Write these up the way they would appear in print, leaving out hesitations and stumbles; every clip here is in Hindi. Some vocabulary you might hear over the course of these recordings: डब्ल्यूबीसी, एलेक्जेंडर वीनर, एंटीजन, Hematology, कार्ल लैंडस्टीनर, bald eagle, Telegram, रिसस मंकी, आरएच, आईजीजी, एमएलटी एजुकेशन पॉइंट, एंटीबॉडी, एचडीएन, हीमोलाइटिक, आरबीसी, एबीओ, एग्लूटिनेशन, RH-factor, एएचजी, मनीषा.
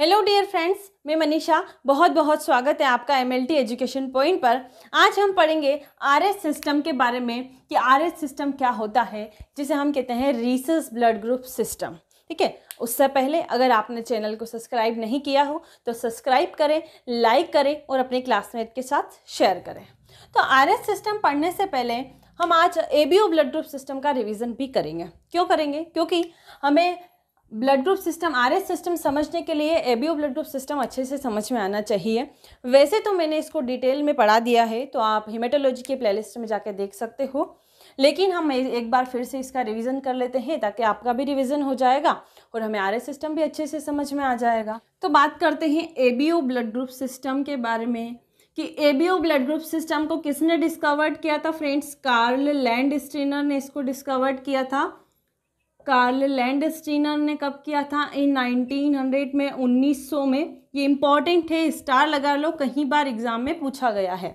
हेलो डियर फ्रेंड्स, मैं मनीषा। बहुत बहुत स्वागत है आपका एमएलटी एजुकेशन पॉइंट पर। आज हम पढ़ेंगे आरएस सिस्टम के बारे में कि आरएस सिस्टम क्या होता है, जिसे हम कहते हैं रिसेस ब्लड ग्रुप सिस्टम। ठीक है, उससे पहले अगर आपने चैनल को सब्सक्राइब नहीं किया हो तो सब्सक्राइब करें, लाइक करें और अपने क्लासमेट के साथ शेयर करें। तो आरएस सिस्टम पढ़ने से पहले हम आज एबीओ ब्लड ग्रुप सिस्टम का रिविज़न भी करेंगे। क्यों करेंगे? क्योंकि हमें blood group system, RS system समझने के लिए एबीओ ब्लड ग्रुप सिस्टम अच्छे से समझ में आना चाहिए। वैसे तो मैंने इसको डिटेल में पढ़ा दिया है, तो आप हेमेटोलॉजी के प्लेलिस्ट में जाकर देख सकते हो, लेकिन हम एक बार फिर से इसका रिवीजन कर लेते हैं ताकि आपका भी रिवीजन हो जाएगा और हमें आरएस सिस्टम भी अच्छे से समझ में आ जाएगा। तो बात करते हैं एबीओ ब्लड ग्रुप सिस्टम के बारे में कि एबीओ ब्लड ग्रुप सिस्टम को किसने डिस्कवर्ड किया था। फ्रेंड्स, कार्ल लैंडस्टीनर ने इसको डिस्कवर्ड किया था। कार्ल लैंडस्टीनर ने कब किया था? इन 1900 में, 1900 में। ये इम्पॉर्टेंट है, स्टार लगा लो, कहीं बार एग्जाम में पूछा गया है।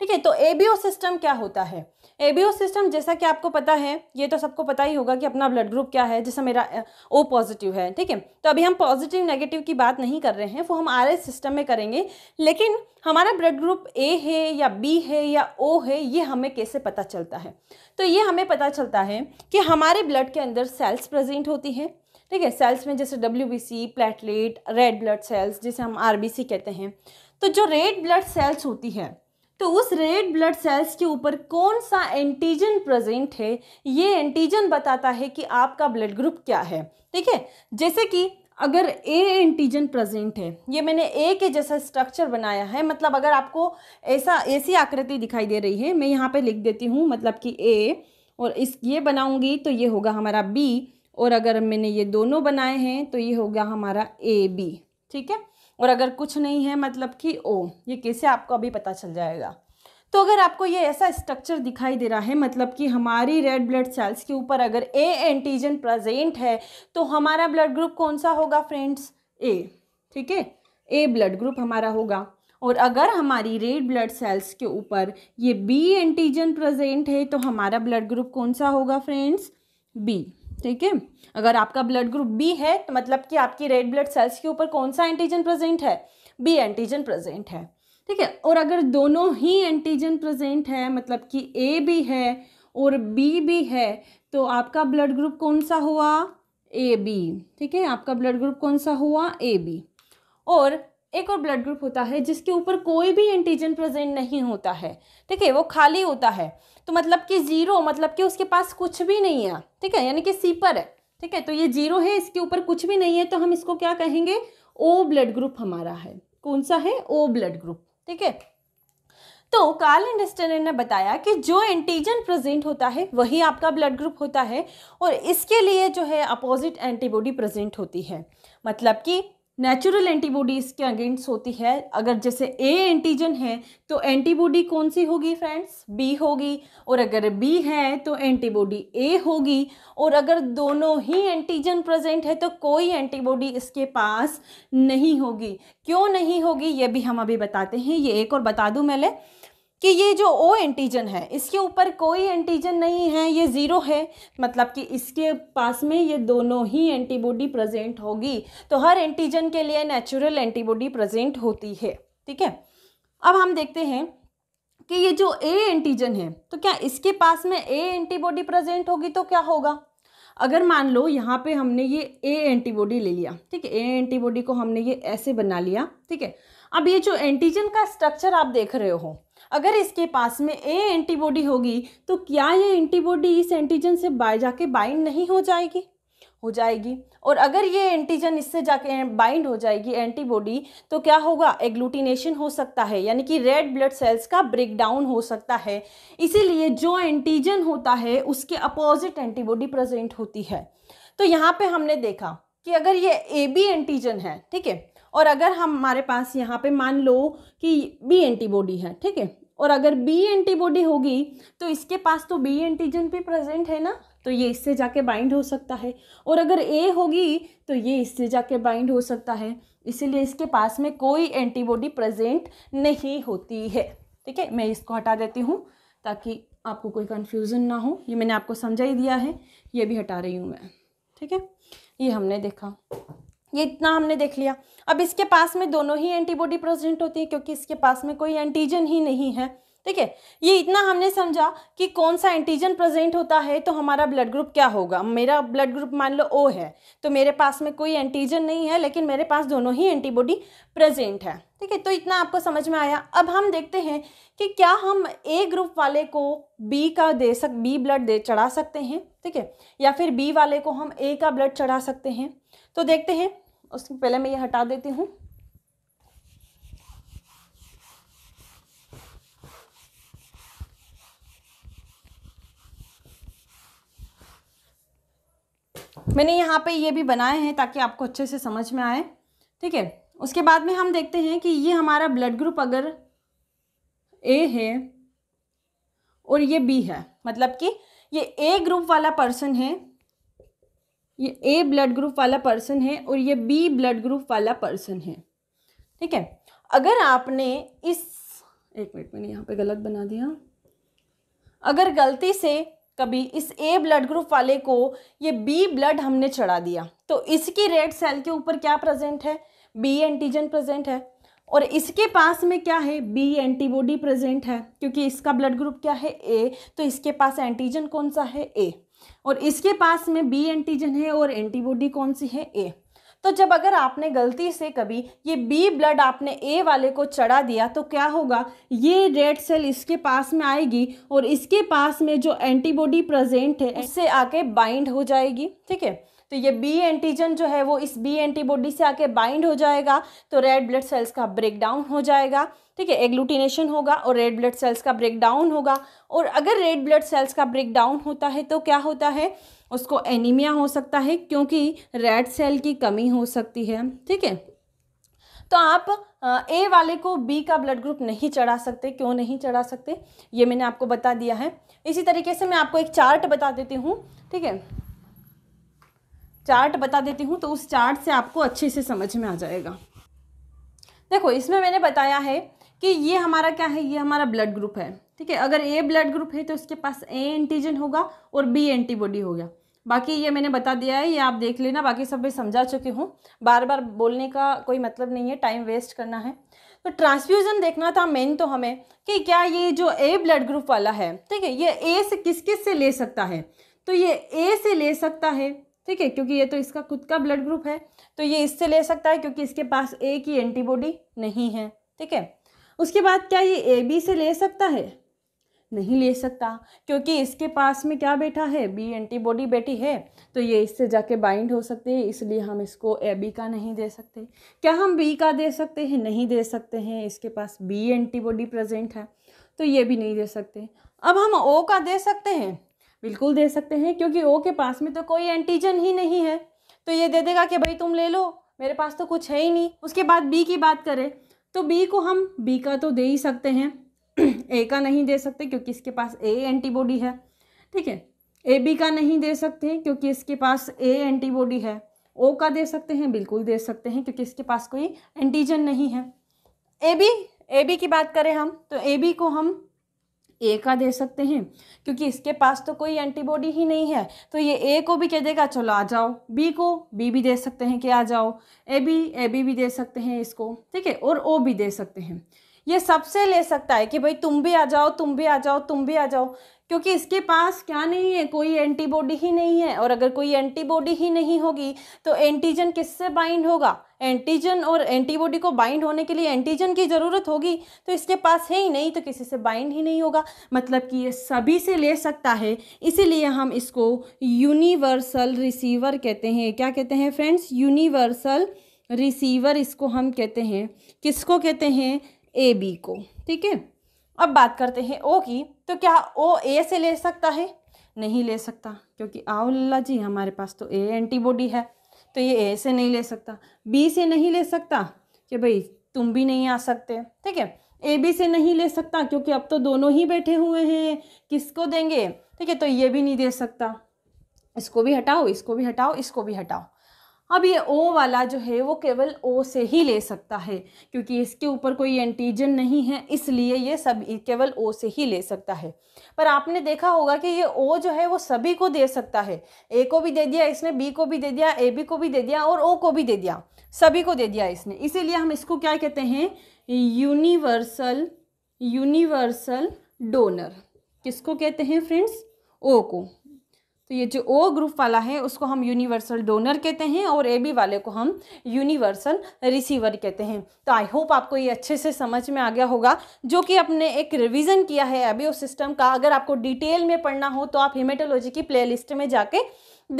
ठीक है, तो एबीओ सिस्टम क्या होता है? एबीओ सिस्टम, जैसा कि आपको पता है, ये तो सबको पता ही होगा कि अपना ब्लड ग्रुप क्या है। जैसा मेरा ओ पॉजिटिव है, ठीक है, तो अभी हम पॉजिटिव नेगेटिव की बात नहीं कर रहे हैं, वो हम आरएस सिस्टम में करेंगे। लेकिन हमारा ब्लड ग्रुप ए है या बी है या ओ है, ये हमें कैसे पता चलता है? तो ये हमें पता चलता है कि हमारे ब्लड के अंदर सेल्स प्रेजेंट होती है। ठीक है, सेल्स में जैसे डब्ल्यूबीसी, platelet, red blood cells, जिसे हम आरबीसी कहते हैं। तो जो रेड ब्लड सेल्स होती है, तो उस रेड ब्लड सेल्स के ऊपर कौन सा एंटीजन प्रेजेंट है, ये एंटीजन बताता है कि आपका ब्लड ग्रुप क्या है। ठीक है, जैसे कि अगर ए एंटीजन प्रेजेंट है, ये मैंने ए के जैसा स्ट्रक्चर बनाया है, मतलब अगर आपको ऐसा ऐसी आकृति दिखाई दे रही है, मैं यहाँ पे लिख देती हूँ, मतलब कि ए और इस ये बनाऊँगी तो ये होगा हमारा बी, और अगर मैंने ये दोनों बनाए हैं तो ये होगा हमारा ए बी। ठीक है, और अगर कुछ नहीं है मतलब कि ओ। ये कैसे आपको अभी पता चल जाएगा? तो अगर आपको ये ऐसा स्ट्रक्चर दिखाई दे रहा है, मतलब कि हमारी रेड ब्लड सेल्स के ऊपर अगर ए एंटीजन प्रेजेंट है, तो हमारा ब्लड ग्रुप कौन सा होगा फ्रेंड्स? ए। ठीक है, ए ब्लड ग्रुप हमारा होगा। और अगर हमारी रेड ब्लड सेल्स के ऊपर ये बी एंटीजन प्रेजेंट है, तो हमारा ब्लड ग्रुप कौन सा होगा फ्रेंड्स? बी। ठीक है, अगर आपका ब्लड ग्रुप बी है तो मतलब कि आपकी रेड ब्लड सेल्स के ऊपर कौन सा एंटीजन प्रेजेंट है? बी एंटीजन प्रेजेंट है। ठीक है, और अगर दोनों ही एंटीजन प्रेजेंट है, मतलब कि ए भी है और बी भी है, तो आपका ब्लड ग्रुप कौन सा हुआ? A B. ठीक है, आपका ब्लड ग्रुप कौन सा हुआ? A B. और एक और ब्लड ग्रुप होता है जिसके ऊपर कोई भी एंटीजन प्रेजेंट नहीं होता है। ठीक है, वो खाली होता है, तो मतलब कि जीरो, मतलब कि उसके पास कुछ भी नहीं है। ठीक है, यानी कि सीपर है। ठीक है, तो ये जीरो है, इसके ऊपर कुछ भी नहीं है, तो हम इसको क्या कहेंगे? ओ ब्लड ग्रुप हमारा है। कौन सा है? O blood group. ठीक है, तो कार्ल लैंडस्टीनर ने बताया कि जो एंटीजन प्रेजेंट होता है वही आपका ब्लड ग्रुप होता है, और इसके लिए जो है अपोजिट एंटीबॉडी प्रेजेंट होती है, मतलब कि नेचुरल एंटीबॉडी इसके अगेंस्ट होती है। अगर जैसे ए एंटीजन है तो एंटीबॉडी कौन सी होगी फ्रेंड्स? बी होगी, और अगर बी है तो एंटीबॉडी ए होगी, और अगर दोनों ही एंटीजन प्रेजेंट है तो कोई एंटीबॉडी इसके पास नहीं होगी। क्यों नहीं होगी, ये भी हम अभी बताते हैं। ये एक और बता दूं मैं कि ये जो ओ एंटीजन है, इसके ऊपर कोई एंटीजन नहीं है, ये ज़ीरो है, मतलब कि इसके पास में ये दोनों ही एंटीबॉडी प्रेजेंट होगी। तो हर एंटीजन के लिए नेचुरल एंटीबॉडी प्रेजेंट होती है। ठीक है, अब हम देखते हैं कि ये जो ए एंटीजन है, तो क्या इसके पास में ए एंटीबॉडी प्रेजेंट होगी तो क्या होगा? अगर मान लो यहाँ पे हमने ये ए एंटीबॉडी ले लिया, ठीक है, ए एंटीबॉडी को हमने ये ऐसे बना लिया। ठीक है, अब ये जो एंटीजन का स्ट्रक्चर आप देख रहे हो, अगर इसके पास में ए एंटीबॉडी होगी तो क्या ये एंटीबॉडी इस एंटीजन से जाके बाइंड नहीं हो जाएगी? हो जाएगी। और अगर ये एंटीजन इससे जाके बाइंड हो जाएगी एंटीबॉडी, तो क्या होगा? एग्लूटिनेशन हो सकता है, यानी कि रेड ब्लड सेल्स का ब्रेकडाउन हो सकता है। इसीलिए जो एंटीजन होता है उसके अपोजिट एंटीबॉडी प्रेजेंट होती है। तो यहाँ पे हमने देखा कि अगर ये ए बी एंटीजन है, ठीक है, और अगर हमारे पास यहाँ पे मान लो कि बी एंटीबॉडी है, ठीक है, और अगर बी एंटीबॉडी होगी तो इसके पास तो बी एंटीजन भी प्रेजेंट है ना, तो ये इससे जाके बाइंड हो सकता है, और अगर ए होगी तो ये इससे जाके बाइंड हो सकता है। इसीलिए इसके पास में कोई एंटीबॉडी प्रेजेंट नहीं होती है। ठीक है, मैं इसको हटा देती हूँ ताकि आपको कोई कन्फ्यूज़न ना हो। ये मैंने आपको समझा ही दिया है, ये भी हटा रही हूँ मैं। ठीक है, ये हमने देखा। ये इतना हमने देख लिया। अब इसके पास में दोनों ही एंटीबॉडी प्रेजेंट होती है क्योंकि इसके पास में कोई एंटीजन ही नहीं है। ठीक है, ये इतना हमने समझा कि कौन सा एंटीजन प्रेजेंट होता है तो हमारा ब्लड ग्रुप क्या होगा। मेरा ब्लड ग्रुप मान लो ओ है तो मेरे पास में कोई एंटीजन नहीं है लेकिन मेरे पास दोनों ही एंटीबॉडी प्रेजेंट है। ठीक है, तो इतना आपको समझ में आया। अब हम देखते हैं कि क्या हम ए ग्रुप वाले को बी का बी ब्लड चढ़ा सकते हैं। ठीक है, या फिर बी वाले को हम ए का ब्लड चढ़ा सकते हैं। तो देखते हैं, उसके पहले मैं ये हटा देती हूँ। मैंने यहाँ पे ये भी बनाए हैं ताकि आपको अच्छे से समझ में आए। ठीक है, उसके बाद में हम देखते हैं कि ये हमारा ब्लड ग्रुप अगर ए है और ये बी है, मतलब कि ये ए ग्रुप वाला पर्सन है, ये ए ब्लड ग्रुप वाला पर्सन है और ये बी ब्लड ग्रुप वाला पर्सन है। ठीक है, अगर आपने इस एक मिनट मैंने यहाँ पे गलत बना दिया, अगर गलती से कभी इस ए ब्लड ग्रुप वाले को ये बी ब्लड हमने चढ़ा दिया तो इसकी रेड सेल के ऊपर क्या प्रेजेंट है, बी एंटीजन प्रेजेंट है, और इसके पास में क्या है, बी एंटीबॉडी प्रेजेंट है क्योंकि इसका ब्लड ग्रुप क्या है ए, तो इसके पास एंटीजन कौन सा है ए, और इसके पास में बी एंटीजन है और एंटीबॉडी कौन सी है ए। तो जब अगर आपने गलती से कभी ये बी ब्लड आपने ए वाले को चढ़ा दिया तो क्या होगा, ये रेड सेल इसके पास में आएगी और इसके पास में जो एंटीबॉडी प्रेजेंट है उससे आके बाइंड हो जाएगी। ठीक है, तो ये बी एंटीजन जो है वो इस बी एंटीबॉडी से आके बाइंड हो जाएगा तो रेड ब्लड सेल्स का ब्रेकडाउन हो जाएगा। ठीक है, एग्लूटिनेशन होगा और रेड ब्लड सेल्स का ब्रेकडाउन होगा, और अगर रेड ब्लड सेल्स का ब्रेकडाउन होता है तो क्या होता है, उसको एनीमिया हो सकता है क्योंकि रेड सेल की कमी हो सकती है। ठीक है, तो आप ए वाले को बी का ब्लड ग्रुप नहीं चढ़ा सकते। क्यों नहीं चढ़ा सकते, ये मैंने आपको बता दिया है। इसी तरीके से मैं आपको एक चार्ट बता देती हूँ। ठीक है, चार्ट बता देती हूँ तो उस चार्ट से आपको अच्छे से समझ में आ जाएगा। देखो, इसमें मैंने बताया है कि ये हमारा क्या है, ये हमारा ब्लड ग्रुप है। ठीक है, अगर ए ब्लड ग्रुप है तो उसके पास ए एंटीजन होगा और बी एंटीबॉडी हो गया। बाकी ये मैंने बता दिया है, ये आप देख लेना, बाकी सब मैं समझा चुकी हूँ, बार बार बोलने का कोई मतलब नहीं है, टाइम वेस्ट करना है। तो ट्रांसफ्यूज़न देखना था मेन तो हमें कि क्या ये जो ए ब्लड ग्रुप वाला है, ठीक है, ये ए से किस किस से ले सकता है, तो ये ए से ले सकता है। ठीक है, क्योंकि ये तो इसका खुद का ब्लड ग्रुप है तो ये इससे ले सकता है क्योंकि इसके पास ए की एंटीबॉडी नहीं है। ठीक है, उसके बाद क्या ये ए बी से ले सकता है, नहीं ले सकता क्योंकि इसके पास में क्या बैठा है, बी एंटीबॉडी बैठी है, तो ये इससे जाके बाइंड हो सकते हैं, इसलिए हम इसको ए बी का नहीं दे सकते। क्या हम बी का दे सकते हैं, नहीं दे सकते हैं, इसके पास बी एंटीबॉडी प्रेजेंट है तो ये भी नहीं दे सकते। अब हम ओ का दे सकते हैं, बिल्कुल दे सकते हैं क्योंकि ओ के पास में तो कोई एंटीजन ही नहीं है तो ये दे देगा कि भाई तुम ले लो, मेरे पास तो कुछ है ही नहीं। उसके बाद बी की बात करें तो बी को हम बी का तो दे ही सकते हैं, ए का नहीं दे सकते क्योंकि इसके पास ए एंटीबॉडी है। ठीक है, ए बी का नहीं दे सकते क्योंकि इसके पास ए एंटीबॉडी है। ओ का दे सकते हैं, बिल्कुल दे सकते हैं क्योंकि इसके पास कोई एंटीजन नहीं है। ए बी की बात करें हम तो ए बी को हम ए का दे सकते हैं क्योंकि इसके पास तो कोई एंटीबॉडी ही नहीं है तो ये ए को भी कह देगा चलो आ जाओ, बी को बी भी दे सकते हैं कि आ जाओ, ए बी भी दे सकते हैं इसको। ठीक है, और ओ भी दे सकते हैं, ये सबसे ले सकता है कि भाई तुम भी आ जाओ, तुम भी आ जाओ, तुम भी आ जाओ, क्योंकि इसके पास क्या नहीं है, कोई एंटीबॉडी ही नहीं है, और अगर कोई एंटीबॉडी ही नहीं होगी तो एंटीजन किससे बाइंड होगा, एंटीजन और एंटीबॉडी को बाइंड होने के लिए एंटीजन की ज़रूरत होगी तो इसके पास है ही नहीं तो किसी से बाइंड ही नहीं होगा, मतलब कि ये सभी से ले सकता है, इसीलिए हम इसको यूनिवर्सल रिसीवर कहते हैं। क्या कहते हैं फ्रेंड्स, यूनिवर्सल रिसीवर इसको हम कहते हैं। किसको कहते हैं, ए बी को। ठीक है, अब बात करते हैं ओ की, तो क्या ओ ए से ले सकता है, नहीं ले सकता क्योंकि आओ लल्ला जी हमारे पास तो ए एंटीबॉडी है तो ये ए से नहीं ले सकता। बी से नहीं ले सकता कि भाई तुम भी नहीं आ सकते। ठीक है, ए बी से नहीं ले सकता क्योंकि अब तो दोनों ही बैठे हुए हैं, किसको देंगे। ठीक है, तो ये भी नहीं दे सकता, इसको भी हटाओ, इसको भी हटाओ, इसको भी हटाओ। अब ये ओ वाला जो है वो केवल ओ से ही ले सकता है, क्योंकि इसके ऊपर कोई एंटीजन नहीं है, इसलिए ये सब केवल ओ से ही ले सकता है। पर आपने देखा होगा कि ये ओ जो है वो सभी को दे सकता है, ए को भी दे दिया इसने, बी को भी दे दिया, ए बी को भी दे दिया और ओ को भी दे दिया, सभी को दे दिया इसने। इसीलिए हम इसको क्या कहते हैं, यूनिवर्सल डोनर। किसको कहते हैं फ्रेंड्स, ओ को। तो ये जो ओ ग्रुप वाला है उसको हम यूनिवर्सल डोनर कहते हैं और ए बी वाले को हम यूनिवर्सल रिसीवर कहते हैं। तो आई होप आपको ये अच्छे से समझ में आ गया होगा, जो कि आपने एक रिवीजन किया है अभी उस सिस्टम का। अगर आपको डिटेल में पढ़ना हो तो आप हेमेटोलॉजी की प्लेलिस्ट में जाके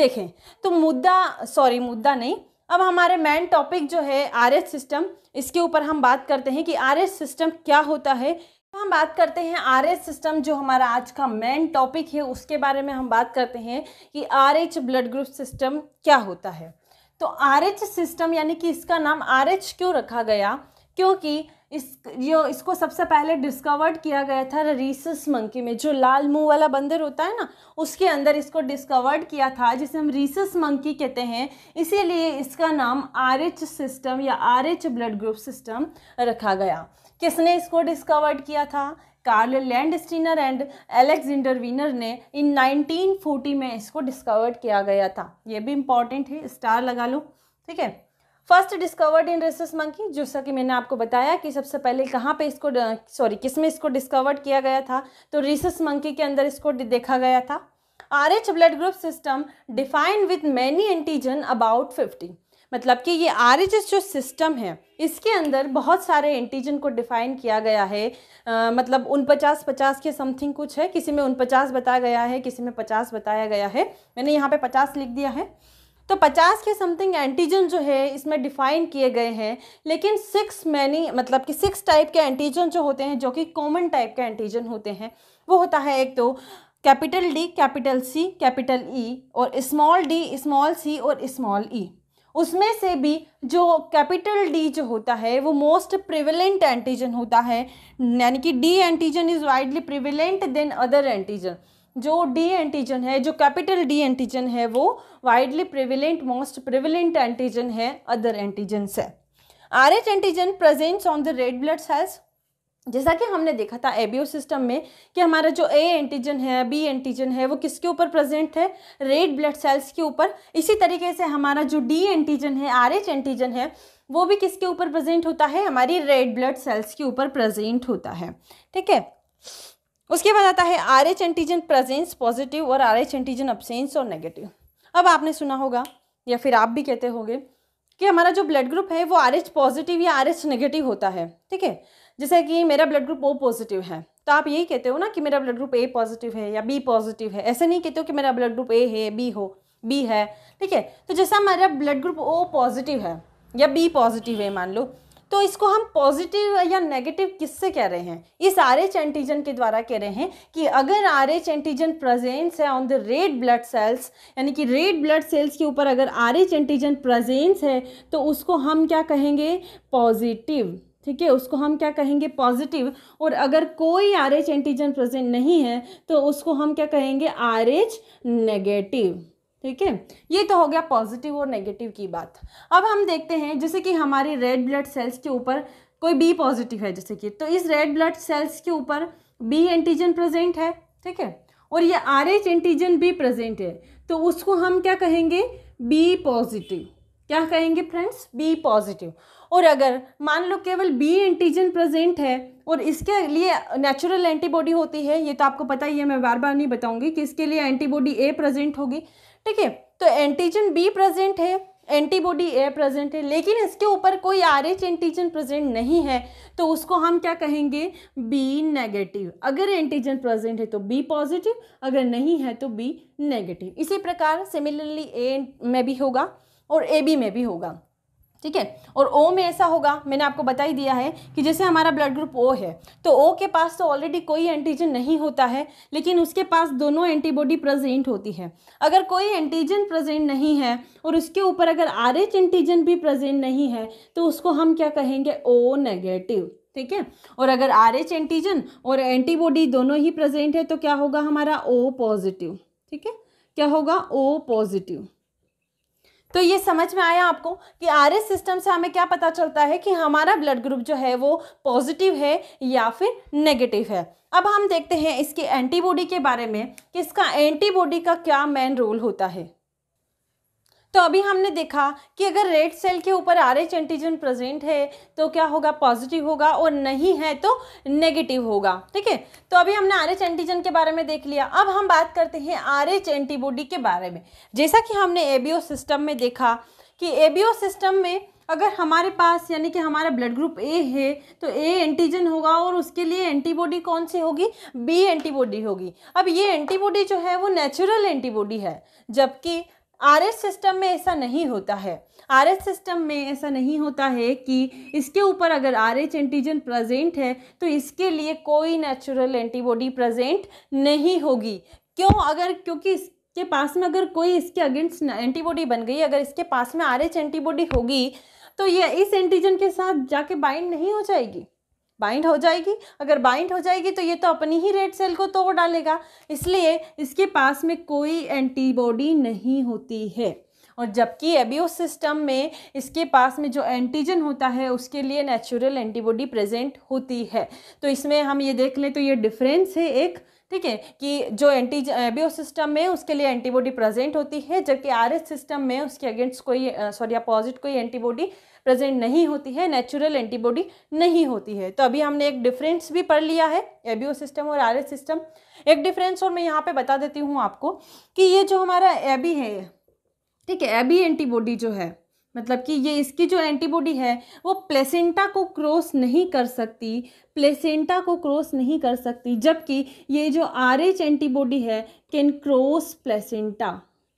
देखें। तो अब हमारे मेन टॉपिक जो है आरएच सिस्टम, इसके ऊपर हम बात करते हैं कि आरएच सिस्टम क्या होता है। हम बात करते हैं आरएच सिस्टम, जो हमारा आज का मेन टॉपिक है, उसके बारे में हम बात करते हैं कि आरएच ब्लड ग्रुप सिस्टम क्या होता है। तो आरएच सिस्टम यानी कि इसका नाम आरएच क्यों रखा गया, क्योंकि इसको सबसे पहले डिस्कवर्ड किया गया था रिसस मंकी में। जो लाल मुंह वाला बंदर होता है ना, उसके अंदर इसको डिस्कवर्ड किया था, जिसे हम रिसस मंकी कहते हैं। इसीलिए इसका नाम आरएच सिस्टम या आरएच ब्लड ग्रुप सिस्टम रखा गया। किसने इसको डिस्कवर्ड किया था, कार्ल लैंडस्टीनर and एलेक्जेंडर वीनर ने इन 1940 में इसको डिस्कवर्ड किया गया था। ये भी इम्पॉर्टेंट है, स्टार लगा लो, ठीक है। First discovered in रिसस मंकी, जैसा कि मैंने आपको बताया कि सबसे पहले कहाँ पे इसको किसमें इसको डिस्कवर्ड किया गया था, तो रिसस मंकी के अंदर इसको देखा गया था। आरएच blood group system defined with many एंटीजन about 50, मतलब कि ये आरएच जो सिस्टम है इसके अंदर बहुत सारे एंटीजन को डिफाइन किया गया है। मतलब 49-50 के समथिंग कुछ है, किसी में 49 बताया गया है, किसी में 50 बताया गया है। मैंने यहाँ पे 50 लिख दिया है। तो 50 के समथिंग एंटीजन जो है इसमें डिफाइन किए गए हैं, लेकिन 6 टाइप के एंटीजन जो होते हैं, जो कि कॉमन टाइप के एंटीजन होते हैं, वो होता है एक तो capital D, capital C, capital E और स्मॉल डी, स्मॉल सी और स्मॉल ई। उसमें से भी जो कैपिटल डी जो होता है वो मोस्ट प्रिवेलेंट एंटीजन होता है, यानी कि D एंटीजन is widely prevalent then other एंटीजन। जो डी एंटीजन है, जो कैपिटल डी एंटीजन है, वो widely prevalent, most prevalent एंटीजन है अदर एंटीजन से। आरएच एंटीजन presents on the red blood cells, जैसा कि हमने देखा था एबीओ सिस्टम में कि हमारा जो ए एंटीजन है, बी एंटीजन है, वो किसके ऊपर प्रेजेंट है, रेड ब्लड सेल्स के ऊपर। इसी तरीके से हमारा जो डी एंटीजन है, आरएच एंटीजन है, वो भी किसके ऊपर प्रेजेंट होता है, हमारी रेड ब्लड सेल्स के ऊपर प्रेजेंट होता है, ठीक है। उसके बाद आता है आरएच एंटीजन प्रेजेंस पॉजिटिव और आरएच एंटीजन अब्सेंस और नेगेटिव। अब आपने सुना होगा या फिर आप भी कहते होंगे कि हमारा जो ब्लड ग्रुप है वो आरएच पॉजिटिव या आरएच नेगेटिव होता है, ठीक है। जैसे कि मेरा ब्लड ग्रुप ओ पॉजिटिव है, तो आप यही कहते हो ना कि मेरा ब्लड ग्रुप ए पॉजिटिव है या बी पॉजिटिव है। ऐसे नहीं कहते हो कि मेरा ब्लड ग्रुप ए है, बी है, ठीक है। तो जैसा मेरा ब्लड ग्रुप ओ पॉजिटिव है या बी पॉजिटिव है मान लो, तो इसको हम पॉजिटिव या नेगेटिव किससे कह रहे हैं, इस आरएच एंटीजन के द्वारा कह रहे हैं। कि अगर आरएच एंटीजन प्रेजेंस है on the red blood cells, यानी कि रेड ब्लड सेल्स के ऊपर अगर आरएच एंटीजन प्रेजेंस है तो उसको हम क्या कहेंगे, पॉजिटिव, ठीक है, उसको हम क्या कहेंगे, पॉजिटिव। और अगर कोई आरएच एंटीजन प्रेजेंट नहीं है तो उसको हम क्या कहेंगे, आरएच नेगेटिव, ठीक है। ये तो हो गया पॉजिटिव और नेगेटिव की बात। अब हम देखते हैं जैसे कि हमारी रेड ब्लड सेल्स के ऊपर कोई बी पॉजिटिव है, जैसे कि, तो इस रेड ब्लड सेल्स के ऊपर बी एंटीजन प्रेजेंट है, ठीक है, और ये आरएच एंटीजन भी प्रेजेंट है, तो उसको हम क्या कहेंगे, बी पॉजिटिव। क्या कहेंगे फ्रेंड्स, बी पॉजिटिव। और अगर मान लो केवल बी एंटीजन प्रेजेंट है और इसके लिए नेचुरल एंटीबॉडी होती है, ये तो आपको पता ही है, मैं बार बार नहीं बताऊंगी कि इसके लिए एंटीबॉडी ए प्रेजेंट होगी, ठीक है। तो एंटीजन बी प्रेजेंट है, एंटीबॉडी ए प्रेजेंट है, लेकिन इसके ऊपर कोई आरएच एंटीजन प्रेजेंट नहीं है, तो उसको हम क्या कहेंगे, बी नेगेटिव। अगर एंटीजन प्रेजेंट है तो बी पॉजिटिव, अगर नहीं है तो बी नेगेटिव। इसी प्रकार सिमिलरली ए में भी होगा और ए बी में भी होगा, ठीक है। और ओ में ऐसा होगा, मैंने आपको बता ही दिया है कि जैसे हमारा ब्लड ग्रुप ओ है, तो ओ के पास तो ऑलरेडी कोई एंटीजन नहीं होता है, लेकिन उसके पास दोनों एंटीबॉडी प्रेजेंट होती है। अगर कोई एंटीजन प्रेजेंट नहीं है और उसके ऊपर अगर आरएच एंटीजन भी प्रेजेंट नहीं है तो उसको हम क्या कहेंगे, ओ नेगेटिव, ठीक है। और अगर आरएच एंटीजन और एंटीबॉडी दोनों ही प्रेजेंट है तो क्या होगा, हमारा ओ पॉजिटिव, ठीक है, क्या होगा, ओ पॉजिटिव। तो ये समझ में आया आपको कि आरएस सिस्टम से हमें क्या पता चलता है कि हमारा ब्लड ग्रुप जो है वो पॉजिटिव है या फिर नेगेटिव है। अब हम देखते हैं इसके एंटीबॉडी के बारे में कि इसका एंटीबॉडी का क्या मेन रोल होता है। तो अभी हमने देखा कि अगर रेड सेल के ऊपर आरएच एंटीजन प्रेजेंट है तो क्या होगा, पॉजिटिव होगा, और नहीं है तो नेगेटिव होगा। ठीक है, तो अभी हमने आरएच एंटीजन के बारे में देख लिया। अब हम बात करते हैं आरएच एंटीबॉडी के बारे में। जैसा कि हमने एबीओ सिस्टम में देखा कि एबीओ सिस्टम में अगर हमारे पास यानी कि हमारा ब्लड ग्रुप ए है तो ए एंटीजन होगा और उसके लिए एंटीबॉडी कौन सी होगी, बी एंटीबॉडी होगी। अब ये एंटीबॉडी जो है वो नेचुरल एंटीबॉडी है, जबकि आरएच सिस्टम में ऐसा नहीं होता है। आरएच सिस्टम में ऐसा नहीं होता है कि इसके ऊपर अगर आरएच एंटीजन प्रेजेंट है तो इसके लिए कोई नेचुरल एंटीबॉडी प्रेजेंट नहीं होगी। क्यों? अगर क्योंकि इसके पास में अगर कोई इसके अगेंस्ट एंटीबॉडी बन गई, अगर इसके पास में आरएच एंटीबॉडी होगी तो ये इस एंटीजन के साथ जाके बाइंड नहीं हो जाएगी, बाइंड हो जाएगी। अगर बाइंड हो जाएगी तो ये तो अपनी ही रेड सेल को तोड़ डालेगा, इसलिए इसके पास में कोई एंटीबॉडी नहीं होती है। और जबकि एबीओ सिस्टम में इसके पास में जो एंटीजन होता है उसके लिए नेचुरल एंटीबॉडी प्रेजेंट होती है। तो इसमें हम ये देख लें तो ये डिफरेंस है एक, ठीक है, कि जो एबीओ सिस्टम में उसके लिए एंटीबॉडी प्रेजेंट होती है, जबकि आरएच सिस्टम में उसके अगेंस्ट कोई अपोजिट कोई एंटीबॉडी प्रेजेंट नहीं होती है, नेचुरल एंटीबॉडी नहीं होती है। तो अभी हमने एक डिफरेंस भी पढ़ लिया है एबीओ सिस्टम और आरएच सिस्टम। एक डिफरेंस और मैं यहाँ पे बता देती हूँ आपको कि ये जो हमारा एबी है, ठीक है, एबी एंटीबॉडी जो है मतलब कि ये इसकी जो एंटीबॉडी है वो प्लेसेंटा को क्रॉस नहीं कर सकती, प्लेसेंटा को क्रॉस नहीं कर सकती, जबकि ये जो आरएच एंटीबॉडी है can cross placenta,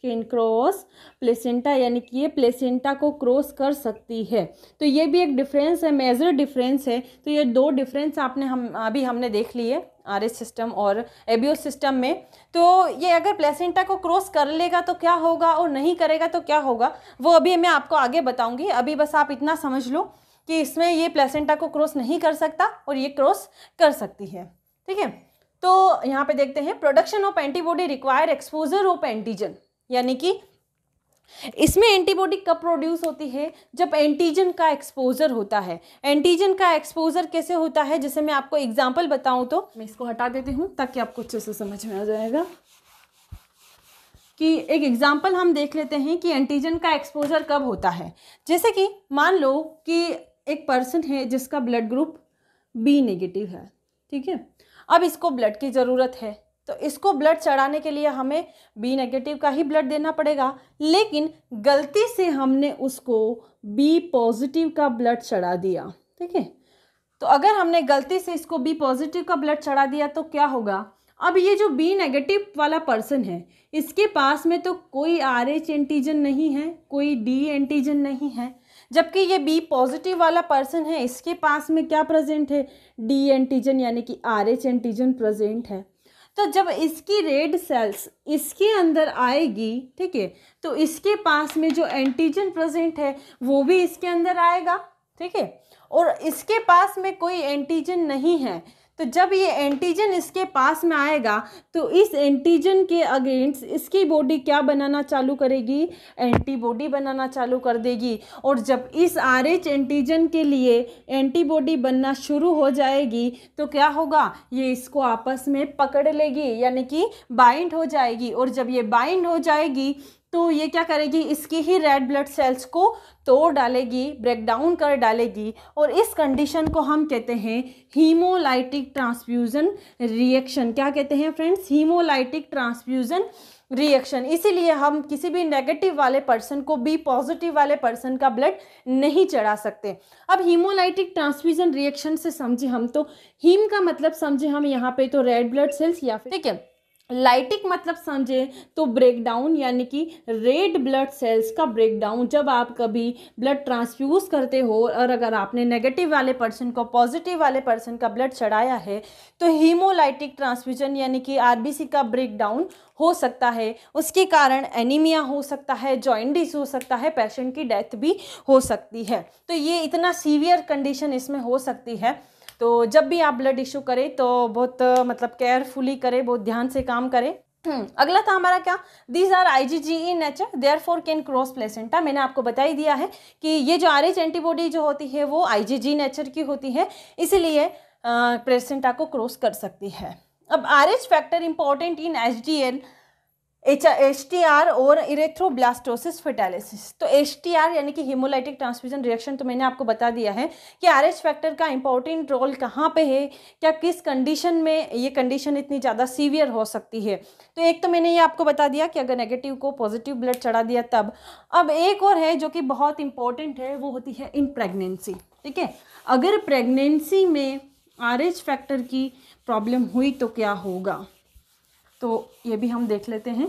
can cross placenta, यानी कि ये प्लेसेंटा को क्रॉस कर सकती है। तो ये भी एक डिफरेंस है, मेजर डिफरेंस है। तो ये दो डिफरेंस हमने देख लिए आरएच सिस्टम और एबीओ सिस्टम में। तो ये अगर प्लेसेंटा को क्रॉस कर लेगा तो क्या होगा और नहीं करेगा तो क्या होगा वो अभी मैं आपको आगे बताऊंगी। अभी बस आप इतना समझ लो कि इसमें ये प्लेसेंटा को क्रॉस नहीं कर सकता और ये क्रॉस कर सकती है। ठीक है, तो यहाँ पे देखते हैं production of एंटीबॉडी require exposure of एंटीजन, यानी कि इसमें एंटीबॉडी कब प्रोड्यूस होती है, जब एंटीजन का एक्सपोजर होता है। एंटीजन का एक्सपोजर कैसे होता है, जैसे मैं आपको एग्जांपल बताऊं तो मैं इसको हटा देती हूं ताकि आपको अच्छे से समझ में आ जाएगा। कि एक एग्जांपल हम देख लेते हैं कि एंटीजन का एक्सपोजर कब होता है। जैसे कि मान लो कि एक पर्सन है जिसका ब्लड ग्रुप बी नेगेटिव है, ठीक है, अब इसको ब्लड की ज़रूरत है तो इसको ब्लड चढ़ाने के लिए हमें बी नेगेटिव का ही ब्लड देना पड़ेगा। लेकिन गलती से हमने उसको बी पॉजिटिव का ब्लड चढ़ा दिया, ठीक है, तो अगर हमने गलती से इसको बी पॉजिटिव का ब्लड चढ़ा दिया तो क्या होगा, अब ये जो बी नेगेटिव वाला पर्सन है इसके पास में तो कोई आरएच एंटीजन नहीं है, कोई डी एंटीजन नहीं है, जबकि ये बी पॉजिटिव वाला पर्सन है इसके पास में क्या प्रेजेंट है, डी एंटीजन यानी कि आरएच एंटीजन प्रेजेंट है। तो जब इसकी रेड सेल्स इसके अंदर आएगी, ठीक है, तो इसके पास में जो एंटीजन प्रेजेंट है वो भी इसके अंदर आएगा, ठीक है, और इसके पास में कोई एंटीजन नहीं है। तो जब ये एंटीजन इसके पास में आएगा तो इस एंटीजन के अगेंस्ट इसकी बॉडी क्या बनाना चालू करेगी, एंटीबॉडी बनाना चालू कर देगी। और जब इस आरएच एंटीजन के लिए एंटीबॉडी बनना शुरू हो जाएगी तो क्या होगा, ये इसको आपस में पकड़ लेगी यानी कि बाइंड हो जाएगी। और जब ये बाइंड हो जाएगी तो ये क्या करेगी, इसकी ही रेड ब्लड सेल्स को तोड़ डालेगी, ब्रेकडाउन कर डालेगी। और इस कंडीशन को हम कहते हैं हीमोलाइटिक ट्रांसफ्यूज़न रिएक्शन। क्या कहते हैं फ्रेंड्स, हीमोलाइटिक ट्रांसफ्यूज़न रिएक्शन। इसीलिए हम किसी भी नेगेटिव वाले पर्सन को बी पॉजिटिव वाले पर्सन का ब्लड नहीं चढ़ा सकते। अब हीमोलाइटिक ट्रांसफ्यूज़न रिएक्शन से समझे हम तो हीम का मतलब समझे हम यहाँ पे तो रेड ब्लड सेल्स या फिर, ठीक है, लाइटिक मतलब समझे तो ब्रेकडाउन यानी कि रेड ब्लड सेल्स का ब्रेकडाउन। जब आप कभी ब्लड ट्रांसफ्यूज़ करते हो और अगर आपने नेगेटिव वाले पर्सन को पॉजिटिव वाले पर्सन का ब्लड चढ़ाया है तो हीमोलाइटिक ट्रांसफ्यूजन यानी कि आरबीसी का ब्रेकडाउन हो सकता है। उसके कारण एनीमिया हो सकता है, जॉइंडिस हो सकता है, पेशेंट की डेथ भी हो सकती है। तो ये इतना सीवियर कंडीशन इसमें हो सकती है। तो जब भी आप ब्लड इशू करें तो बहुत मतलब केयरफुली करें, बहुत ध्यान से काम करें। अगला था हमारा क्या, these are IgG in nature therefore can cross placenta. मैंने आपको बता ही दिया है कि ये जो RH एंटीबॉडी जो होती है वो IgG नेचर की होती है, इसीलिए प्लेसेंटा को क्रॉस कर सकती है। अब RH factor important in HDL, HTR और इरेथ्रोब्लास्टोसिस फेटालिसिस। तो HTR यानी कि हीमोलाइटिक ट्रांसफ्यूजन रिएक्शन तो मैंने आपको बता दिया है कि RH फैक्टर का इंपॉर्टेंट रोल कहाँ पे है, क्या किस कंडीशन में ये कंडीशन इतनी ज़्यादा सीवियर हो सकती है। तो एक तो मैंने ये आपको बता दिया कि अगर नेगेटिव को पॉजिटिव ब्लड चढ़ा दिया तब। अब एक और है जो कि बहुत इंपॉर्टेंट है, वो होती है इन प्रेगनेंसी। ठीक है, अगर प्रेगनेंसी में RH फैक्टर की प्रॉब्लम हुई तो क्या होगा, तो ये भी हम देख लेते हैं।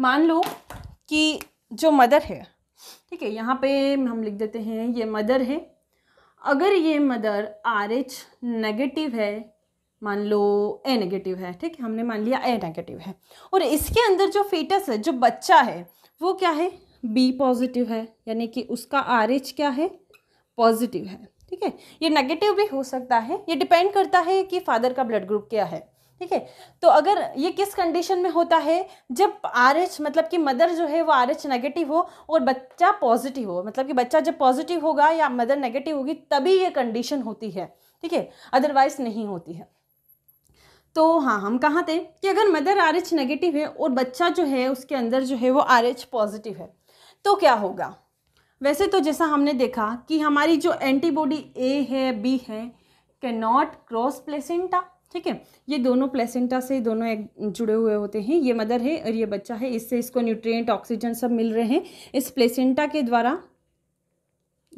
मान लो कि जो मदर है, ठीक है, यहाँ पे हम लिख देते हैं ये मदर है, अगर ये मदर RH नेगेटिव है, मान लो A नेगेटिव है, ठीक है, हमने मान लिया A नेगेटिव है, और इसके अंदर जो फीटस है, जो बच्चा है, वो क्या है, B पॉजिटिव है, यानी कि उसका RH क्या है, पॉजिटिव है। ठीक है, ये नेगेटिव भी हो सकता है, ये डिपेंड करता है कि फादर का ब्लड ग्रुप क्या है। ठीक है, तो अगर ये किस कंडीशन में होता है, जब RH मतलब कि मदर जो है वो RH नेगेटिव हो और बच्चा पॉजिटिव हो, मतलब कि बच्चा जब पॉजिटिव होगा या मदर नेगेटिव होगी तभी ये कंडीशन होती है। ठीक है, अदरवाइज नहीं होती है। तो हाँ, हम कहाँ थे कि अगर मदर RH नेगेटिव है और बच्चा जो है उसके अंदर जो है वो RH पॉजिटिव है तो क्या होगा। वैसे तो जैसा हमने देखा कि हमारी जो एंटीबॉडी A है B है कैन नॉट क्रॉस प्लेसेंटा। ठीक है, ये दोनों प्लेसेंटा से दोनों एक जुड़े हुए होते हैं, ये मदर है और ये बच्चा है, इससे इसको न्यूट्रिएंट ऑक्सीजन सब मिल रहे हैं इस प्लेसेंटा के द्वारा।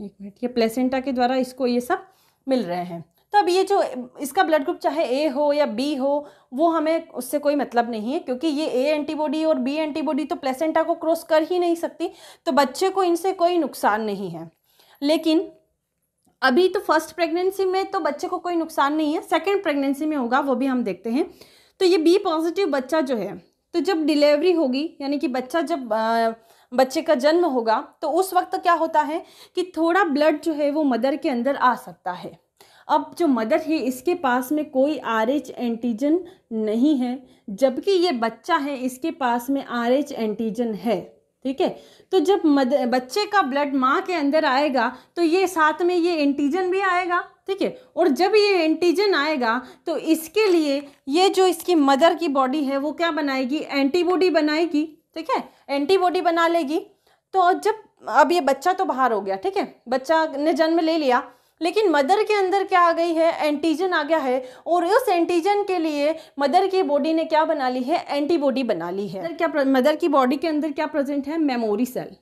एक मिनट, ये प्लेसेंटा के द्वारा इसको ये सब मिल रहे हैं। तो अब ये जो इसका ब्लड ग्रुप चाहे A हो या B हो, वो हमें उससे कोई मतलब नहीं है, क्योंकि ये A एंटीबॉडी और B एंटीबॉडी तो प्लेसेंटा को क्रॉस कर ही नहीं सकती, तो बच्चे को इनसे कोई नुकसान नहीं है। लेकिन अभी तो फर्स्ट प्रेगनेंसी में तो बच्चे को कोई नुकसान नहीं है, सेकेंड प्रेगनेंसी में होगा, वो भी हम देखते हैं। तो ये B पॉजिटिव बच्चा जो है, तो जब डिलीवरी होगी, यानी कि बच्चा जब बच्चे का जन्म होगा, तो उस वक्त क्या होता है कि थोड़ा ब्लड जो है वो मदर के अंदर आ सकता है। अब जो मदर है इसके पास में कोई RH एंटीजन नहीं है, जबकि ये बच्चा है इसके पास में RH एंटीजन है। ठीक है, तो जब बच्चे का ब्लड माँ के अंदर आएगा तो ये साथ में ये एंटीजन भी आएगा। ठीक है, और जब ये एंटीजन आएगा तो इसके लिए ये जो इसकी मदर की बॉडी है वो क्या बनाएगी, एंटीबॉडी बनाएगी। ठीक है, एंटीबॉडी बना लेगी। तो जब अब ये बच्चा तो बाहर हो गया, ठीक है, बच्चा ने जन्म ले लिया, लेकिन मदर के अंदर क्या आ गई है, एंटीजन आ गया है, और उस एंटीजन के लिए मदर की बॉडी ने क्या बना ली है, एंटीबॉडी बना ली है। क्या मदर की बॉडी के अंदर क्या प्रेजेंट है, मेमोरी सेल।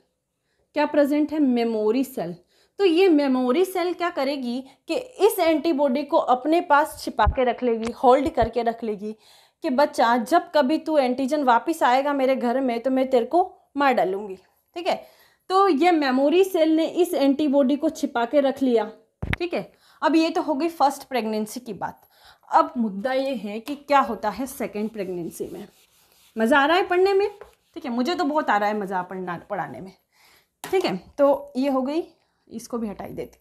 क्या प्रेजेंट है, मेमोरी सेल। तो ये मेमोरी सेल क्या करेगी कि इस एंटीबॉडी को अपने पास छिपा के रख लेगी, होल्ड करके रख लेगी कि बच्चा जब कभी तू एंटीजन वापस आएगा मेरे घर में तो मैं तेरे को मार डालूंगी। ठीक है, तो ये मेमोरी सेल ने इस एंटीबॉडी को छिपा के रख लिया। ठीक है, अब ये तो हो गई फर्स्ट प्रेगनेंसी की बात। अब मुद्दा ये है कि क्या होता है सेकंड प्रेगनेंसी में। मज़ा आ रहा है पढ़ने में? ठीक है, मुझे तो बहुत आ रहा है मज़ा पढ़ाने में। ठीक है, तो ये हो गई, इसको भी हटाई देती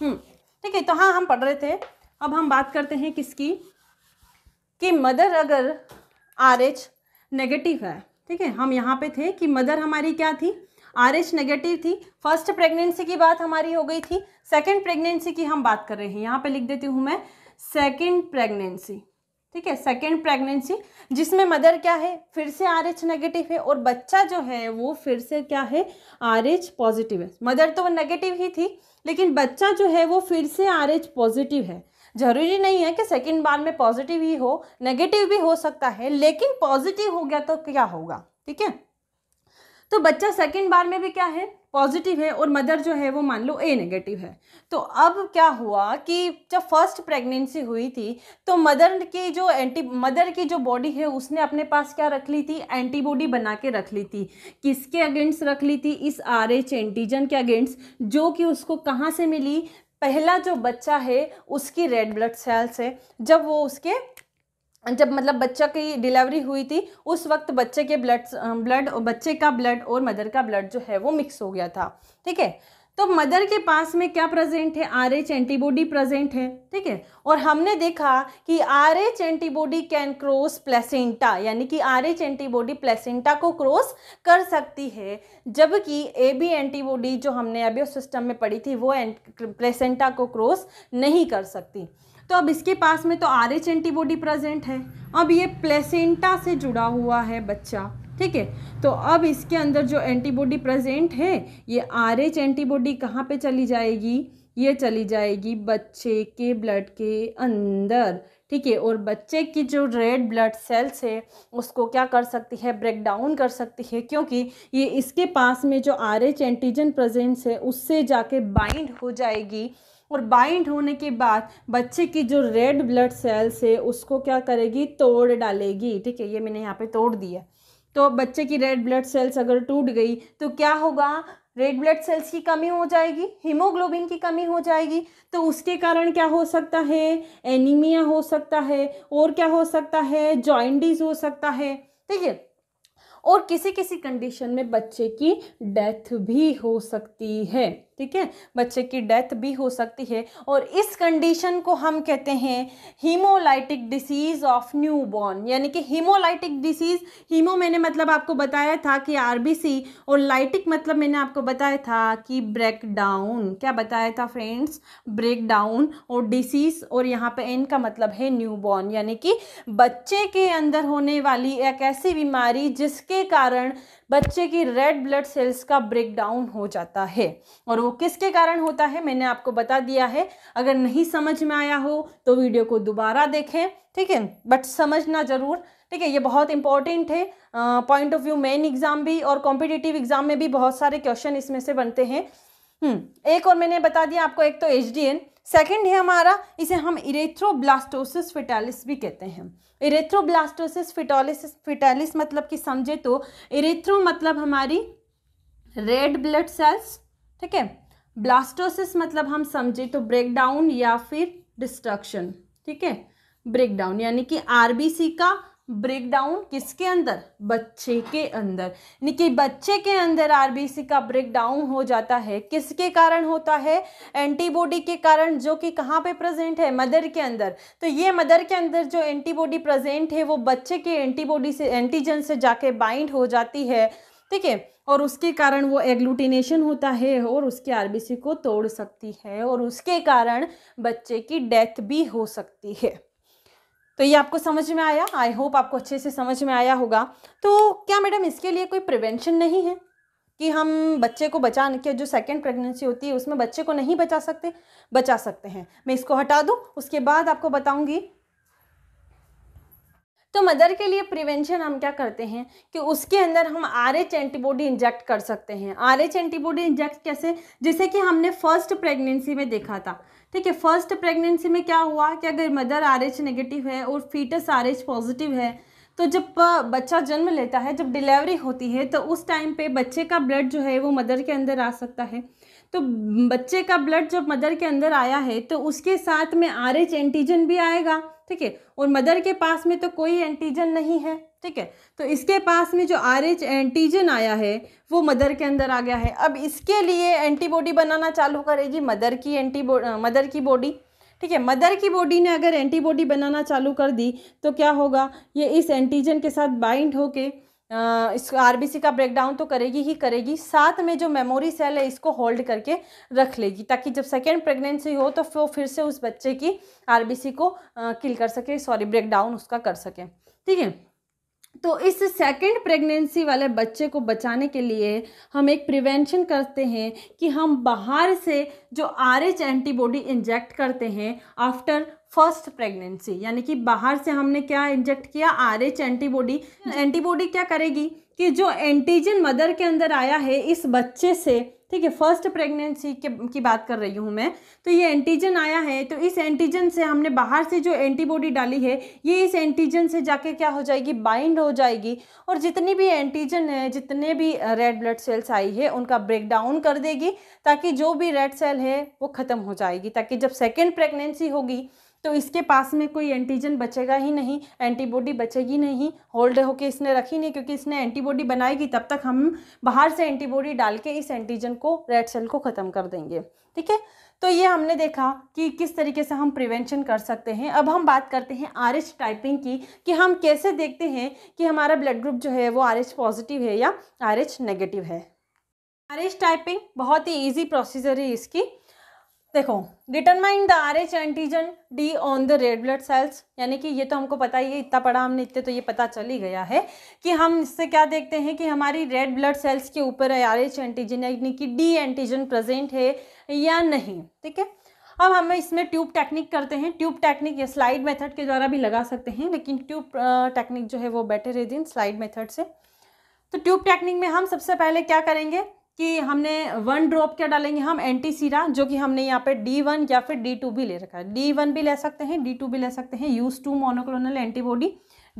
हूँ। ठीक है, तो हाँ, हम पढ़ रहे थे। अब हम बात करते हैं किसकी, कि मदर अगर RH नेगेटिव है। ठीक है, हम यहाँ पे थे कि मदर हमारी क्या थी, RH नेगेटिव थी। फर्स्ट प्रेगनेंसी की बात हमारी हो गई थी, सेकंड प्रेगनेंसी की हम बात कर रहे हैं। यहाँ पे लिख देती हूँ मैं सेकंड प्रेगनेंसी। ठीक है, सेकंड प्रेगनेंसी जिसमें मदर क्या है, फिर से RH नेगेटिव है और बच्चा जो है वो फिर से क्या है, RH पॉजिटिव है। मदर तो वो नेगेटिव ही थी, लेकिन बच्चा जो है वो फिर से RH पॉजिटिव है। जरूरी नहीं है कि सेकेंड बार में पॉजिटिव ही हो, नेगेटिव भी हो सकता है, लेकिन पॉजिटिव हो गया तो क्या होगा। ठीक है, तो बच्चा सेकंड बार में भी क्या है, पॉजिटिव है, और मदर जो है वो मान लो A नेगेटिव है। तो अब क्या हुआ कि जब फर्स्ट प्रेगनेंसी हुई थी तो मदर की जो बॉडी है उसने अपने पास क्या रख ली थी, एंटीबॉडी बना के रख ली थी। किसके अगेंस्ट रख ली थी, इस RH एंटीजन के अगेंस्ट, जो कि उसको कहाँ से मिली, पहला जो बच्चा है उसकी रेड ब्लड सेल से। जब वो उसके मतलब बच्चा की डिलीवरी हुई थी उस वक्त बच्चे का ब्लड और मदर का ब्लड जो है वो मिक्स हो गया था। ठीक है, तो मदर के पास में क्या प्रेजेंट है, आरएच एंटीबॉडी प्रेजेंट है, ठीक है। और हमने देखा कि आरएच एंटीबॉडी can cross placenta, यानी कि आरएच एंटीबॉडी प्लेसेंटा को क्रॉस कर सकती है, जबकि एबी एंटीबॉडी जो हमने अभी सिस्टम में पड़ी थी वो प्लेसेंटा को क्रॉस नहीं कर सकती। तो अब इसके पास में तो आरएच एंटीबॉडी प्रेजेंट है, अब ये प्लेसेंटा से जुड़ा हुआ है बच्चा, ठीक है। तो अब इसके अंदर जो एंटीबॉडी प्रेजेंट है, ये आरएच एंटीबॉडी कहाँ पे चली जाएगी, ये चली जाएगी बच्चे के ब्लड के अंदर, ठीक है। और बच्चे की जो रेड ब्लड सेल्स है उसको क्या कर सकती है, ब्रेक डाउन कर सकती है, क्योंकि ये इसके पास में जो आरएच एंटीजन प्रेजेंट है उससे जाके बाइंड हो जाएगी, और बाइंड होने के बाद बच्चे की जो रेड ब्लड सेल्स है उसको क्या करेगी, तोड़ डालेगी, ठीक है। ये मैंने यहाँ पे तोड़ दिया, तो बच्चे की रेड ब्लड सेल्स अगर टूट गई तो क्या होगा, रेड ब्लड सेल्स की कमी हो जाएगी, हीमोग्लोबिन की कमी हो जाएगी, तो उसके कारण क्या हो सकता है, एनीमिया हो सकता है, और क्या हो सकता है, जॉइंडिस हो सकता है, ठीक है। और किसी किसी कंडीशन में बच्चे की डेथ भी हो सकती है, ठीक है, बच्चे की डेथ भी हो सकती है। और इस कंडीशन को हम कहते हैं हीमोलाइटिक डिसीज़ ऑफ न्यूबॉर्न, यानी कि हीमोलाइटिक डिसीज़। हीमो मैंने मतलब आपको बताया था कि आरबीसी, और लाइटिक मतलब मैंने आपको बताया था कि ब्रेक डाउन, क्या बताया था फ्रेंड्स, ब्रेक डाउन, और डिसीज़, और यहाँ पे एन का मतलब है न्यूबॉर्न, यानी कि बच्चे के अंदर होने वाली एक ऐसी बीमारी जिसके कारण बच्चे की रेड ब्लड सेल्स का ब्रेक डाउन हो जाता है। और वो किसके कारण होता है मैंने आपको बता दिया है, अगर नहीं समझ में आया हो तो वीडियो को दोबारा देखें, ठीक है, बट समझना ज़रूर, ठीक है। ये बहुत इंपॉर्टेंट है point of view, main exam भी और कॉम्पिटिटिव एग्ज़ाम में भी बहुत सारे क्वेश्चन इसमें से बनते हैं। एक और मैंने बता दिया आपको, एक तो एचडीएन, सेकेंड है हमारा, इसे हम इरेथ्रोब्लास्टोसिस फेटालिस भी कहते हैं। इरेथ्रोब्लास्टोसिस फेटालिस मतलब कि समझे तो इरेथ्रो मतलब हमारी रेड ब्लड सेल्स, ठीक है, ब्लास्टोसिस मतलब हम समझे तो ब्रेकडाउन या फिर डिस्ट्रक्शन, ठीक है, ब्रेकडाउन यानी कि आरबीसी का ब्रेकडाउन किसके अंदर, बच्चे के अंदर, यानी कि बच्चे के अंदर आरबीसी का ब्रेकडाउन हो जाता है। किसके कारण होता है, एंटीबॉडी के कारण, जो कि कहाँ पे प्रेजेंट है, मदर के अंदर। तो ये मदर के अंदर जो एंटीबॉडी प्रेजेंट है वो बच्चे के एंटीबॉडी से, एंटीजन से जाके बाइंड हो जाती है, ठीक है, और उसके कारण वो एग्लूटिनेशन होता है और उसके आरबीसी को तोड़ सकती है, और उसके कारण बच्चे की डेथ भी हो सकती है। तो ये आपको समझ में आया, आई होप आपको अच्छे से समझ में आया होगा। तो क्या मैडम इसके लिए कोई प्रिवेंशन नहीं है कि हम बच्चे को बचाने के, जो सेकंड प्रेगनेंसी होती है उसमें बच्चे को नहीं बचा सकते, बचा सकते हैं। मैं इसको हटा दूं, उसके बाद आपको बताऊंगी। तो मदर के लिए प्रिवेंशन हम क्या करते हैं कि उसके अंदर हम आरएच एंटीबॉडी इंजेक्ट कर सकते हैं। आरएच एंटीबॉडी इंजेक्ट कैसे, जैसे कि हमने फर्स्ट प्रेगनेंसी में देखा था, ठीक है। फर्स्ट प्रेगनेंसी में क्या हुआ कि अगर मदर आरएच नेगेटिव है और फीटस आरएच पॉजिटिव है, तो जब बच्चा जन्म लेता है, जब डिलीवरी होती है, तो उस टाइम पे बच्चे का ब्लड जो है वो मदर के अंदर आ सकता है। तो बच्चे का ब्लड जब मदर के अंदर आया है तो उसके साथ में आरएच एंटीजन भी आएगा, ठीक है, और मदर के पास में तो कोई एंटीजन नहीं है, ठीक है। तो इसके पास में जो आरएच एंटीजन आया है वो मदर के अंदर आ गया है। अब इसके लिए एंटीबॉडी बनाना चालू करेगी मदर की बॉडी, ठीक है। मदर की बॉडी ने अगर एंटीबॉडी बनाना चालू कर दी तो क्या होगा, ये इस एंटीजन के साथ बाइंड होके इस आरबीसी का ब्रेकडाउन तो करेगी ही करेगी, साथ में जो मेमोरी सेल है इसको होल्ड करके रख लेगी, ताकि जब सेकेंड प्रेगनेंसी हो तो वो फिर से उस बच्चे की आरबीसी को किल कर सके, सॉरी ब्रेकडाउन उसका कर सके, ठीक है। तो इस सेकंड प्रेगनेंसी वाले बच्चे को बचाने के लिए हम एक प्रिवेंशन करते हैं कि हम बाहर से जो आरएच एंटीबॉडी इंजेक्ट करते हैं आफ्टर फर्स्ट प्रेगनेंसी, यानी कि बाहर से हमने क्या इंजेक्ट किया, आरएच एंटीबॉडी। एंटीबॉडी क्या करेगी कि जो एंटीजन मदर के अंदर आया है इस बच्चे से, ठीक है, फर्स्ट प्रेगनेंसी की बात कर रही हूँ मैं, तो ये एंटीजन आया है तो इस एंटीजन से हमने बाहर से जो एंटीबॉडी डाली है ये इस एंटीजन से जाके क्या हो जाएगी, बाइंड हो जाएगी, और जितनी भी एंटीजन है, जितने भी रेड ब्लड सेल्स आई है उनका ब्रेकडाउन कर देगी, ताकि जो भी रेड सेल है वो ख़त्म हो जाएगी, ताकि जब सेकेंड प्रेगनेंसी होगी तो इसके पास में कोई एंटीजन बचेगा ही नहीं, एंटीबॉडी बचेगी नहीं, होल्ड होके इसने रखी नहीं, क्योंकि इसने एंटीबॉडी बनाएगी तब तक हम बाहर से एंटीबॉडी डाल के इस एंटीजन को, रेड सेल को ख़त्म कर देंगे। ठीक है, तो ये हमने देखा कि किस तरीके से हम प्रिवेंशन कर सकते हैं। अब हम बात करते हैं आरएच टाइपिंग की, कि हम कैसे देखते हैं कि हमारा ब्लड ग्रुप जो है वो आरएच पॉजिटिव है या आरएच नेगेटिव है। आरएच टाइपिंग बहुत ही ईजी प्रोसीजर है इसकी। देखो, determine the आरएच एंटीजन D on the red blood cells, यानी कि ये तो हमको पता ही है, इतना पढ़ा हमने, इतने तो ये पता चल ही गया है कि हम इससे क्या देखते हैं कि हमारी रेड ब्लड सेल्स के ऊपर आरएच एंटीजन यानी कि डी एंटीजन प्रेजेंट है या नहीं। ठीक है, अब हमें इसमें ट्यूब टेक्निक करते हैं। ट्यूब टेक्निक या स्लाइड मेथड के द्वारा भी लगा सकते हैं, लेकिन ट्यूब टेक्निक जो है वो बेटर है देन स्लाइड मेथड से। तो ट्यूब टेक्निक में हम सबसे पहले क्या करेंगे कि हमने 1 ड्रॉप क्या डालेंगे, हम एंटीसीरा, जो कि हमने यहाँ पे D1 या फिर D2 भी ले रखा है, D1 भी ले सकते हैं, D2 भी ले सकते हैं, use two monoclonal एंटीबॉडी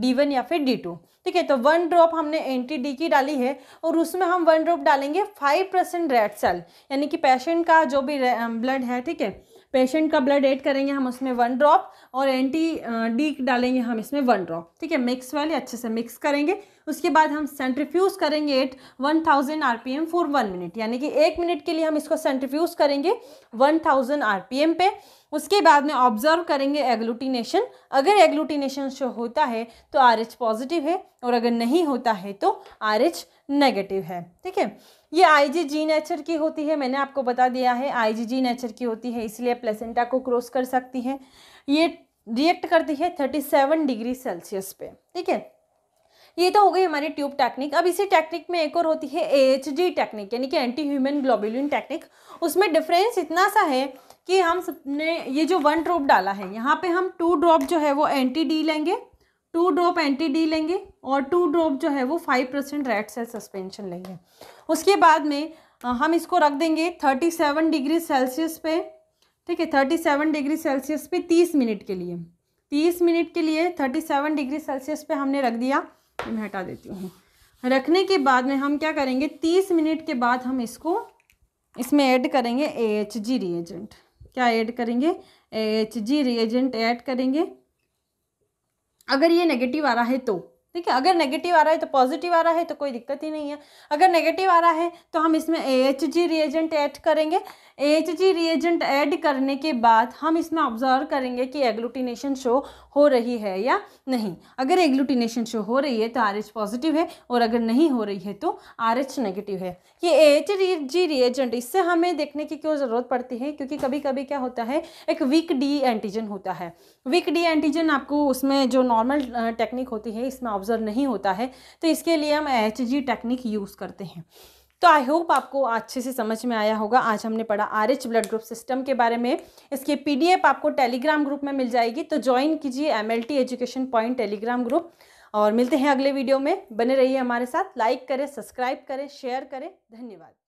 D1 या फिर D2। ठीक है, तो 1 ड्रॉप हमने एंटी डी की डाली है और उसमें हम 1 ड्रॉप डालेंगे 5% रेड सेल, यानी कि पेशेंट का जो भी ब्लड है, ठीक है, पेशेंट का ब्लड ऐड करेंगे हम उसमें 1 ड्रॉप और एंटी डी डालेंगे हम इसमें 1 ड्रॉप। ठीक है, मिक्स वाले अच्छे से मिक्स करेंगे। उसके बाद हम सेंट्रीफ्यूज करेंगे एट 1000 RPM फॉर 1 मिनट, यानी कि 1 मिनट के लिए हम इसको सेंट्रीफ्यूज करेंगे 1000 RPM पे। उसके बाद में ऑब्जर्व करेंगे एग्लूटिनेशन, अगर एग्लूटिनेशन शो होता है तो आरएच पॉजिटिव है और अगर नहीं होता है तो आरएच नेगेटिव है। ठीक है, ये आईजीजी नेचर की होती है, मैंने आपको बता दिया है आईजीजी नेचर की होती है, इसलिए प्लेसेंटा को क्रॉस कर सकती है। ये रिएक्ट करती है 37 डिग्री सेल्सियस पे। ठीक है, ये तो हो गई हमारी ट्यूब टेक्निक। अब इसी टेक्निक में एक और होती है एएचजी टेक्निक, यानी कि एंटी ह्यूमन ग्लोबुलिन टेक्निक। उसमें डिफरेंस इतना सा है कि हम सबने ये जो 1 ड्रॉप डाला है, यहाँ पे हम 2 ड्रॉप जो है वो एंटी डी लेंगे, 2 ड्रॉप एंटी डी लेंगे और 2 ड्रॉप जो है वो 5% रेड सेल सस्पेंशन लेंगे। उसके बाद में हम इसको रख देंगे 37 डिग्री सेल्सियस पे। ठीक है, 37 डिग्री सेल्सियस पे 30 मिनट के लिए, 30 मिनट के लिए 37 डिग्री सेल्सियस पे हमने रख दिया। मैं हटा देती हूँ। रखने के बाद में हम क्या करेंगे, 30 मिनट के बाद हम इसको इसमें ऐड करेंगे एएचजी रिएजेंट। क्या ऐड करेंगे? एएचजी रिएजेंट ऐड करेंगे। अगर ये नेगेटिव आ रहा है तो ठीक है, अगर नेगेटिव आ रहा है तो पॉजिटिव आ रहा है तो कोई दिक्कत ही नहीं है। अगर नेगेटिव आ रहा है तो हम इसमें एएचजी रिएजेंट ऐड करेंगे। एएचजी रिएजेंट ऐड करने के बाद हम इसमें ऑब्जर्व करेंगे कि एग्लूटिनेशन शो हो रही है या नहीं। अगर एग्लूटिनेशन शो हो रही है तो आरएच पॉजिटिव है और अगर नहीं हो रही है तो आरएच नेगेटिव है। ये एएचजी रिएजेंट, इससे हमें देखने की क्यों ज़रूरत पड़ती है, क्योंकि कभी कभी क्या होता है, एक वीक डी एंटीजन होता है। वीक डी एंटीजन आपको उसमें जो नॉर्मल टेक्निक होती है इसमें ऑब्जर्व नहीं होता है, तो इसके लिए हम एएचजी टेक्निक यूज़ करते हैं। तो आई होप आपको अच्छे से समझ में आया होगा। आज हमने पढ़ा आरएच ब्लड ग्रुप सिस्टम के बारे में। इसके पीडीएफ आपको टेलीग्राम ग्रुप में मिल जाएगी, तो ज्वाइन कीजिए एमएलटी एजुकेशन पॉइंट Telegram group. और मिलते हैं अगले वीडियो में, बने रहिए हमारे साथ। लाइक करें, सब्सक्राइब करें, शेयर करें। धन्यवाद।